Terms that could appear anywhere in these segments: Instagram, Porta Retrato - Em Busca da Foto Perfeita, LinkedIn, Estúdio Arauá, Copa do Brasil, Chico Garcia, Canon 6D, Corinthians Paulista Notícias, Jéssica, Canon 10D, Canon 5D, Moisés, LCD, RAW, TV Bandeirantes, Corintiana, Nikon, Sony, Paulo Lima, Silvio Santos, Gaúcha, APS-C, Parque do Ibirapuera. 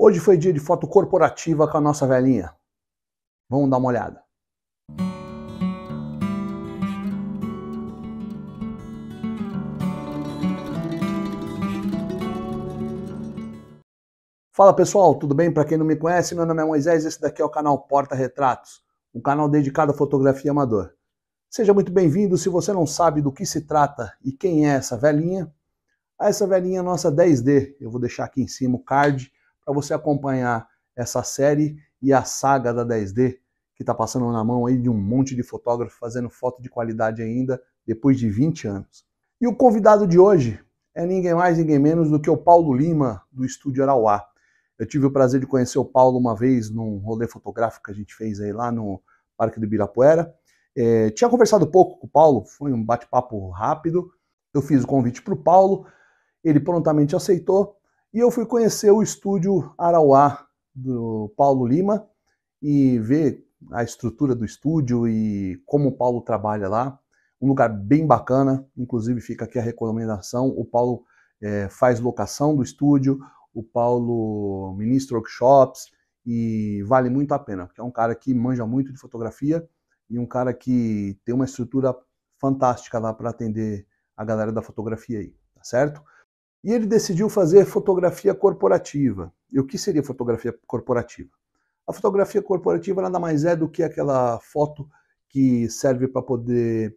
Hoje foi dia de foto corporativa com a nossa velhinha. Vamos dar uma olhada. Fala pessoal, tudo bem? Para quem não me conhece, meu nome é Moisés e esse daqui é o canal Porta Retratos, um canal dedicado à fotografia amador. Seja muito bem-vindo. Se você não sabe do que se trata e quem é essa velhinha é a nossa 10D. Eu vou deixar aqui em cima o card para você acompanhar essa série e a saga da 10D, que está passando na mão aí de um monte de fotógrafo fazendo foto de qualidade ainda, depois de 20 anos. E o convidado de hoje é ninguém mais, ninguém menos do que o Paulo Lima, do Estúdio Arauá. Eu tive o prazer de conhecer o Paulo uma vez num rolê fotográfico que a gente fez aí lá no Parque do Ibirapuera. Tinha conversado pouco com o Paulo, foi um bate-papo rápido. Eu fiz o convite para o Paulo, ele prontamente aceitou. E eu fui conhecer o Estúdio Arauá do Paulo Lima e ver a estrutura do estúdio e como o Paulo trabalha lá. Um lugar bem bacana, inclusive fica aqui a recomendação. O Paulo faz locação do estúdio, o Paulo ministra workshops e vale muito a pena, porque é um cara que manja muito de fotografia e um cara que tem uma estrutura fantástica lá para atender a galera da fotografia aí, tá certo? E ele decidiu fazer fotografia corporativa. E o que seria fotografia corporativa? A fotografia corporativa nada mais é do que aquela foto que serve para poder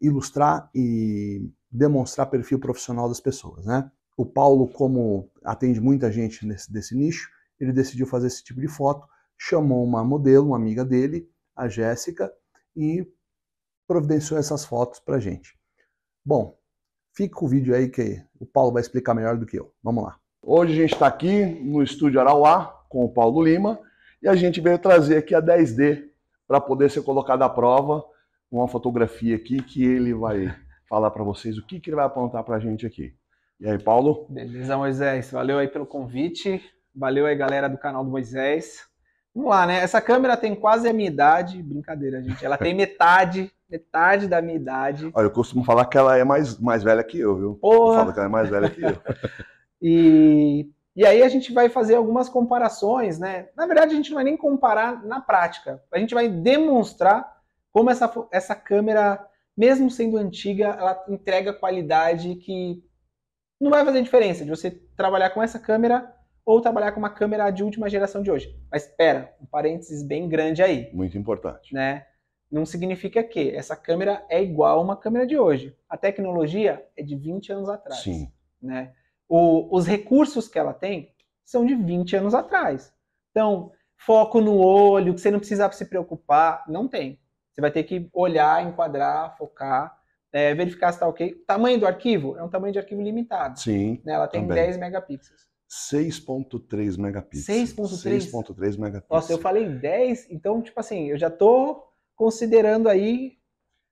ilustrar e demonstrar perfil profissional das pessoas, né? O Paulo, como atende muita gente desse nicho, ele decidiu fazer esse tipo de foto, chamou uma modelo, uma amiga dele, a Jéssica, e providenciou essas fotos para gente. Bom, fica com o vídeo aí que o Paulo vai explicar melhor do que eu. Vamos lá. Hoje a gente está aqui no Estúdio Arauá com o Paulo Lima e a gente veio trazer aqui a 10D para poder ser colocada à prova uma fotografia aqui que ele vai falar para vocês o que ele vai apontar para a gente aqui. E aí, Paulo? Beleza, Moisés. Valeu aí pelo convite. Valeu aí, galera do canal do Moisés. Vamos lá, né? Essa câmera tem quase a minha idade. Brincadeira, gente. Ela tem metade da minha idade. Olha, eu costumo falar que ela é mais velha que eu, viu? Porra. Eu falo que ela é mais velha que eu. E aí a gente vai fazer algumas comparações, né? Na verdade, a gente não vai nem comparar na prática. A gente vai demonstrar como essa câmera, mesmo sendo antiga, ela entrega qualidade que não vai fazer diferença de você trabalhar com essa câmera ou trabalhar com uma câmera de última geração de hoje. Mas espera, um parênteses bem grande aí. Muito importante. Né? Não significa que essa câmera é igual a uma câmera de hoje. A tecnologia é de 20 anos atrás. Sim. Né? Os recursos que ela tem são de 20 anos atrás. Então, foco no olho, que você não precisa se preocupar, não tem. Você vai ter que olhar, enquadrar, focar, verificar se está ok. O tamanho do arquivo é um tamanho de arquivo limitado. Sim. Né? Ela tem também 10 megapixels. 6.3 megapixels. 6.3 megapixels. Nossa, eu falei 10, então, tipo assim, eu já tô considerando aí.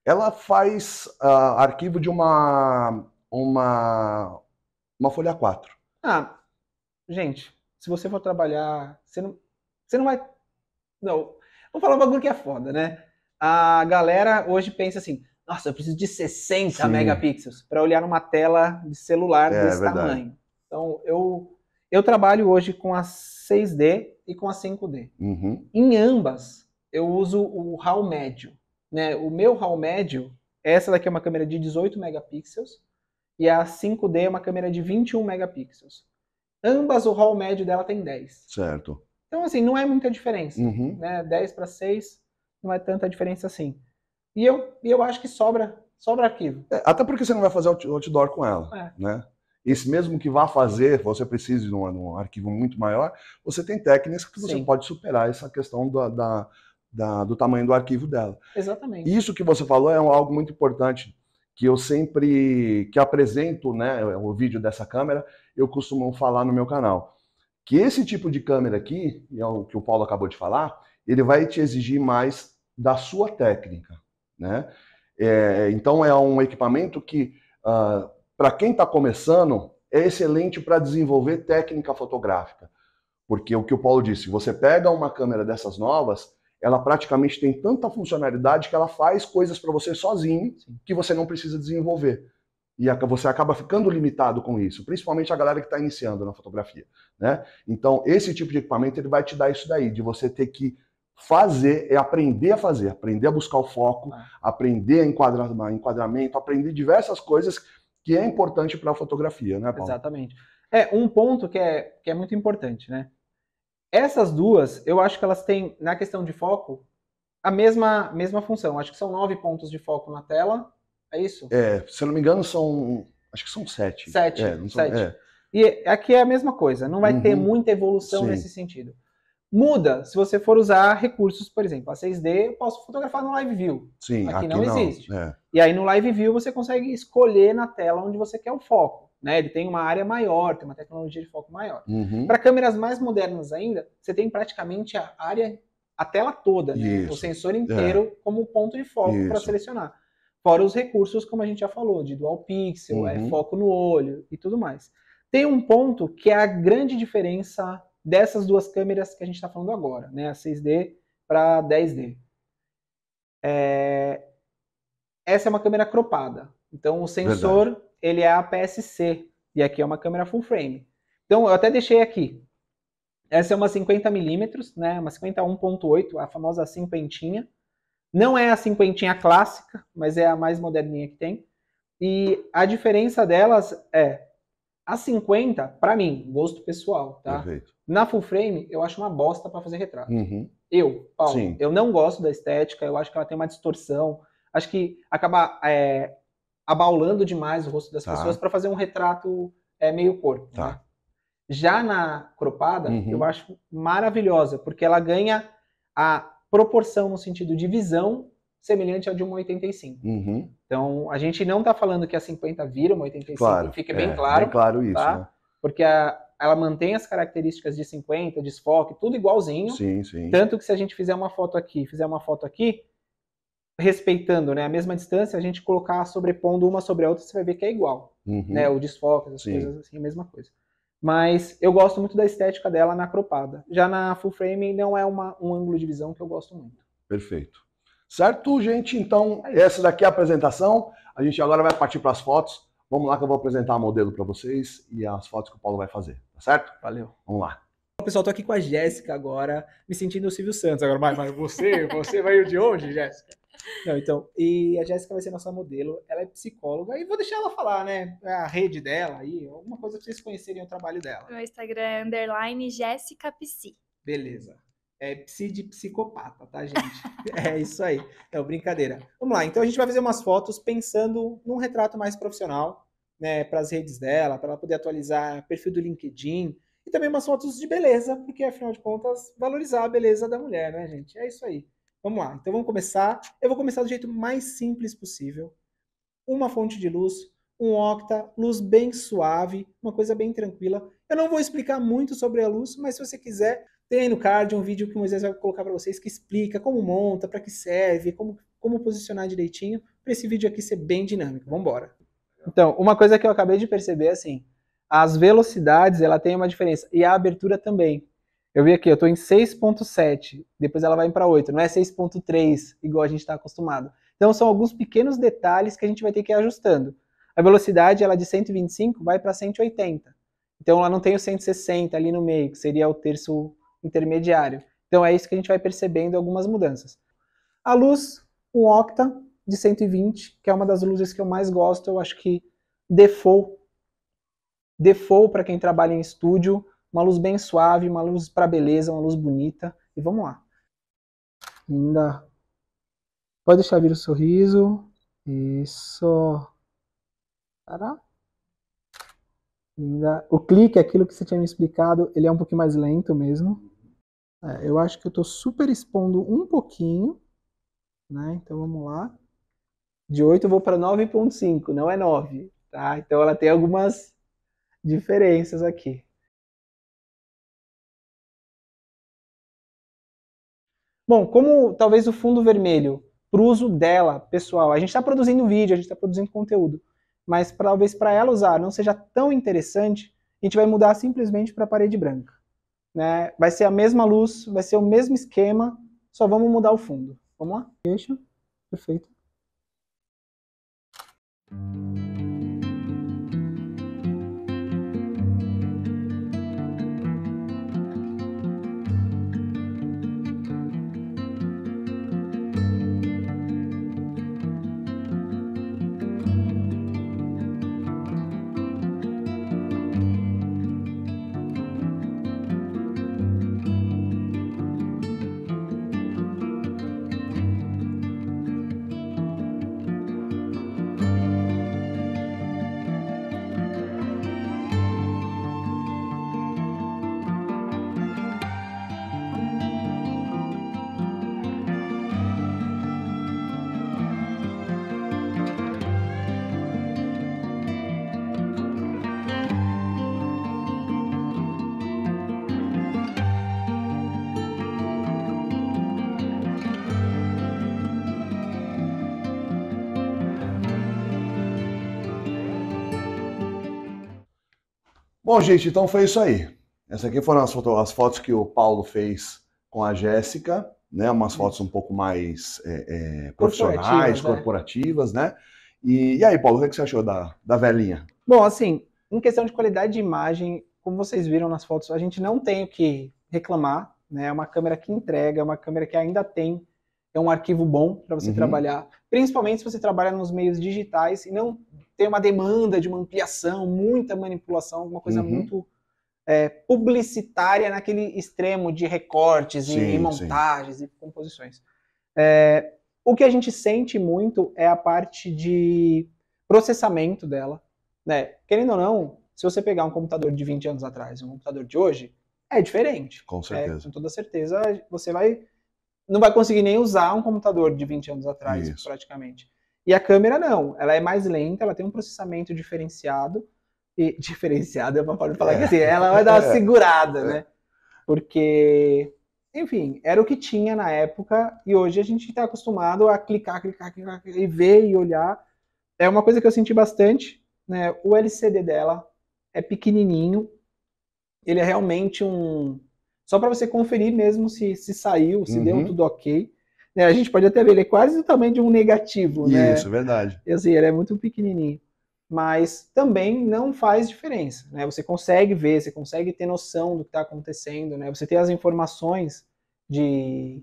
Ela faz arquivo de uma folha A4. Ah, gente, se você for trabalhar, você não vai... Não, vou falar um bagulho que é foda, né? A galera hoje pensa assim, nossa, eu preciso de 60 Sim. megapixels para olhar numa tela de celular desse tamanho. Então, eu trabalho hoje com a 6D e com a 5D. Uhum. Em ambas, eu uso o RAW médio, né? O meu RAW médio, essa daqui é uma câmera de 18 megapixels e a 5D é uma câmera de 21 megapixels. Ambas o RAW médio dela tem 10. Certo. Então, assim, não é muita diferença, uhum. né? 10 para 6 não é tanta diferença assim. E eu acho que sobra arquivo. É, até porque você não vai fazer outdoor com ela, né? Esse mesmo que vá fazer, você precisa de um arquivo muito maior, você tem técnicas que você Sim. pode superar essa questão do tamanho do arquivo dela. Exatamente. Isso que você falou é algo muito importante, que eu sempre que apresento, né, o vídeo dessa câmera, eu costumo falar no meu canal. Que esse tipo de câmera aqui, é o que o Paulo acabou de falar, ele vai te exigir mais da sua técnica, né? Então é um equipamento que... para quem está começando, é excelente para desenvolver técnica fotográfica. Porque o que o Paulo disse, você pega uma câmera dessas novas, ela praticamente tem tanta funcionalidade que ela faz coisas para você sozinho que você não precisa desenvolver. E você acaba ficando limitado com isso, principalmente a galera que está iniciando na fotografia, né? Então, esse tipo de equipamento ele vai te dar isso daí, de você ter que fazer, é aprender a buscar o foco, aprender a enquadramento, aprender diversas coisas que é importante para a fotografia, né, Paulo? Exatamente. É, um ponto que é muito importante, né? Essas duas, eu acho que elas têm, na questão de foco, a mesma função. Acho que são 9 pontos de foco na tela. É isso? É, se eu não me engano, acho que são 7. 7. É, não são, 7. É. E aqui é a mesma coisa, não vai ter muita evolução nesse sentido. Muda se você for usar recursos, por exemplo, a 6D, eu posso fotografar no Live View. Sim, aqui não existe. É. E aí no Live View você consegue escolher na tela onde você quer o foco, né? Ele tem uma área maior, tem uma tecnologia de foco maior. Para câmeras mais modernas ainda, você tem praticamente a área, a tela toda, né? O sensor inteiro como ponto de foco para selecionar. Fora os recursos, como a gente já falou, de dual pixel, foco no olho e tudo mais. Tem um ponto que é a grande diferença dessas duas câmeras que a gente está falando agora, né? A 6D para 10D. Essa é uma câmera cropada. Então o sensor, ele é APS-C. E aqui é uma câmera full frame. Então eu até deixei aqui. Essa é uma 50mm, né? Uma 51.8, a famosa cinquentinha. Não é a cinquentinha clássica, mas é a mais moderninha que tem. E a diferença delas é... A 50, pra mim, gosto pessoal, tá? Perfeito. Na full frame, eu acho uma bosta pra fazer retrato. Eu, Paulo, eu não gosto da estética, eu acho que ela tem uma distorção. Acho que acaba abaulando demais o rosto das pessoas pra fazer um retrato meio corpo. Tá? Já na cropada, eu acho maravilhosa, porque ela ganha a... proporção no sentido de visão semelhante à de 1.85. Então, a gente não está falando que a 50 vira 1.85, claro, fica bem claro isso, tá? Né? Porque ela mantém as características de 50, desfoque, tudo igualzinho. Tanto que se a gente fizer uma foto aqui, respeitando, né, a mesma distância, a gente colocar sobrepondo uma sobre a outra, você vai ver que é igual. Né? O desfoque, as coisas assim, a mesma coisa. Mas eu gosto muito da estética dela na cropada. Já na full frame não é um ângulo de visão que eu gosto muito. Perfeito. Certo, gente? Então, essa daqui é a apresentação. A gente agora vai partir para as fotos. Vamos lá que eu vou apresentar a modelo para vocês e as fotos que o Paulo vai fazer. Tá certo? Valeu. Vamos lá. Pessoal, tô aqui com a Jéssica agora, me sentindo o Silvio Santos. Agora, mas você veio de onde, Jéssica? Não, então, e a Jéssica vai ser nossa modelo, ela é psicóloga, e vou deixar ela falar, né, a rede dela aí, alguma coisa pra vocês conhecerem o trabalho dela. Meu Instagram é _ Jéssica Psi. Beleza. É psi de psicopata, tá, gente? É isso aí. Não, brincadeira. Vamos lá, então a gente vai fazer umas fotos pensando num retrato mais profissional, né, pras redes dela, pra ela poder atualizar o perfil do LinkedIn, e também umas fotos de beleza, porque, afinal de contas, valorizar a beleza da mulher, né, gente? É isso aí. Vamos lá. Então, vamos começar. Eu vou começar do jeito mais simples possível. Uma fonte de luz, um octa, luz bem suave, uma coisa bem tranquila. Eu não vou explicar muito sobre a luz, mas se você quiser, tem aí no card um vídeo que o Moisés vai colocar para vocês que explica como monta, para que serve, como posicionar direitinho, para esse vídeo aqui ser bem dinâmico. Vamos embora. Então, uma coisa que eu acabei de perceber é assim, as velocidades, ela tem uma diferença. E a abertura também. Eu vi aqui, eu tô em 6.7. Depois ela vai para 8. Não é 6.3, igual a gente está acostumado. Então são alguns pequenos detalhes que a gente vai ter que ir ajustando. A velocidade, ela de 125 vai para 180. Então ela não tem o 160 ali no meio, que seria o terço intermediário. Então é isso que a gente vai percebendo algumas mudanças. A luz, um octa de 120, que é uma das luzes que eu mais gosto. Eu acho que default para quem trabalha em estúdio, uma luz bem suave, uma luz para beleza, uma luz bonita. E vamos lá. Linda. Pode deixar vir o sorriso. Isso. Tá? Linda. O clique, aquilo que você tinha me explicado, ele é um pouquinho mais lento mesmo. É, eu acho que eu estou super expondo um pouquinho, né? Então vamos lá. De 8 eu vou para 9.5, não é 9, tá? Então ela tem algumas diferenças aqui. Bom, como talvez o fundo vermelho, para o uso dela, pessoal, a gente está produzindo vídeo, a gente está produzindo conteúdo, mas talvez para ela usar não seja tão interessante, a gente vai mudar simplesmente para a parede branca, né? Vai ser a mesma luz, vai ser o mesmo esquema, só vamos mudar o fundo. Vamos lá? Deixa. Perfeito. Bom, gente, então foi isso aí. Essas aqui foram as fotos que o Paulo fez com a Jéssica, né? Umas fotos um pouco mais profissionais, corporativas, né? E aí, Paulo, o que você achou da velhinha? Bom, assim, em questão de qualidade de imagem, como vocês viram nas fotos, a gente não tem o que reclamar, né? É uma câmera que entrega, é uma câmera que ainda tem, é um arquivo bom para você trabalhar, principalmente se você trabalha nos meios digitais e não tem uma demanda de uma ampliação, muita manipulação, alguma coisa muito publicitária naquele extremo de recortes e montagens e composições. É... O que a gente sente muito é a parte de processamento dela, né? Querendo ou não, se você pegar um computador de 20 anos atrás e um computador de hoje, é diferente. Com certeza. É, com toda certeza, você não vai conseguir nem usar um computador de 20 anos atrás, isso, praticamente. E a câmera não, ela é mais lenta, ela tem um processamento diferenciado, e diferenciado é uma forma de falar que assim, ela vai dar uma segurada, né? Porque... Enfim, era o que tinha na época e hoje a gente está acostumado a clicar e ver e olhar. É uma coisa que eu senti bastante, né? O LCD dela é pequenininho, ele é realmente um... Só para você conferir mesmo se saiu, se deu tudo ok. Né? A gente pode até ver, ele é quase do tamanho de um negativo, né? Isso, verdade. Eu sei, ele é muito pequenininho. Mas também não faz diferença, né? Você consegue ver, você consegue ter noção do que está acontecendo, né? Você tem as informações de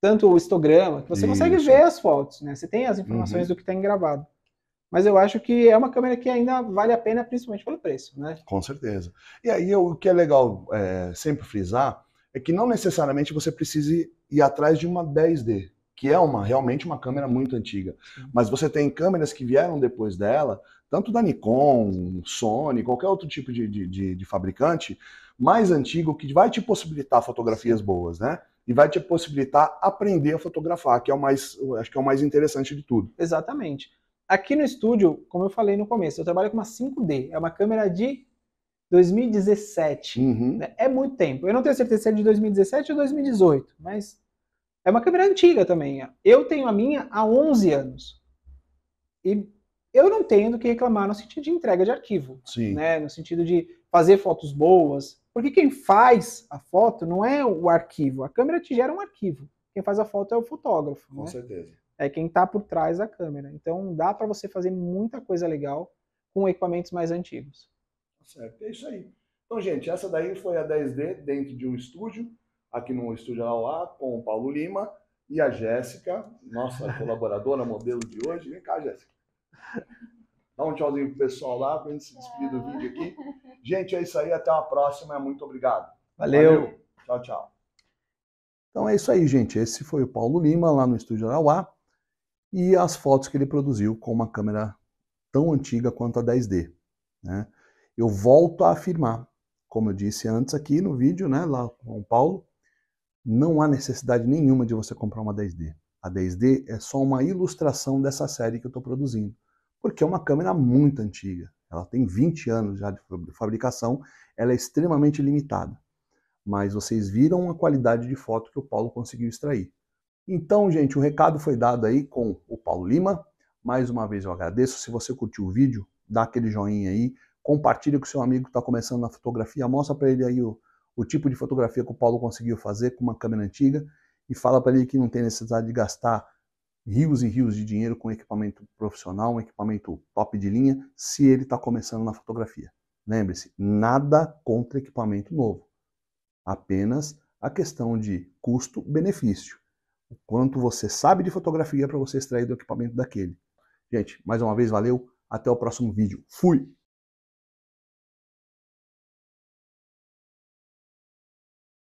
tanto o histograma, que você consegue ver as fotos, né? Você tem as informações do que está gravado. Mas eu acho que é uma câmera que ainda vale a pena, principalmente pelo preço, né? Com certeza. E aí o que é legal sempre frisar é que não necessariamente você precise ir atrás de uma 10D. Que é realmente uma câmera muito antiga. Mas você tem câmeras que vieram depois dela, tanto da Nikon, Sony, qualquer outro tipo de fabricante, mais antigo, que vai te possibilitar fotografias boas, né? E vai te possibilitar aprender a fotografar, que é acho que é o mais interessante de tudo. Exatamente. Aqui no estúdio, como eu falei no começo, eu trabalho com uma 5D, é uma câmera de 2017. Né? É muito tempo. Eu não tenho certeza se é de 2017 ou 2018, mas... É uma câmera antiga também. Eu tenho a minha há 11 anos. E eu não tenho do que reclamar no sentido de entrega de arquivo. Sim. Né? No sentido de fazer fotos boas. Porque quem faz a foto não é o arquivo. A câmera te gera um arquivo. Quem faz a foto é o fotógrafo. Com certeza. É quem está por trás da câmera. Então dá para você fazer muita coisa legal com equipamentos mais antigos. Certo, é isso aí. Então, gente, essa daí foi a 10D dentro de um estúdio. Aqui no Estúdio Arauá, com o Paulo Lima e a Jéssica, nossa colaboradora, modelo de hoje. Vem cá, Jéssica. Dá um tchauzinho pro pessoal lá, pra gente se despedir do vídeo aqui. Gente, é isso aí, até uma próxima, muito obrigado. Valeu. Tchau, tchau. Então é isso aí, gente. Esse foi o Paulo Lima, lá no Estúdio Arauá, e as fotos que ele produziu com uma câmera tão antiga quanto a 10D. Né? Eu volto a afirmar, como eu disse antes aqui no vídeo, né, lá com o Paulo, não há necessidade nenhuma de você comprar uma 10D. A 10D é só uma ilustração dessa série que eu estou produzindo, porque é uma câmera muito antiga. Ela tem 20 anos já de fabricação, ela é extremamente limitada. Mas vocês viram a qualidade de foto que o Paulo conseguiu extrair. Então, gente, o recado foi dado aí com o Paulo Lima. Mais uma vez eu agradeço. Se você curtiu o vídeo, dá aquele joinha aí, compartilha com seu amigo que está começando na fotografia, mostra para ele aí o tipo de fotografia que o Paulo conseguiu fazer com uma câmera antiga e fala para ele que não tem necessidade de gastar rios e rios de dinheiro com equipamento profissional, um equipamento top de linha, se ele está começando na fotografia. Lembre-se, nada contra equipamento novo, apenas a questão de custo-benefício. O quanto você sabe de fotografia para você extrair do equipamento daquele. Gente, mais uma vez, valeu, até o próximo vídeo. Fui!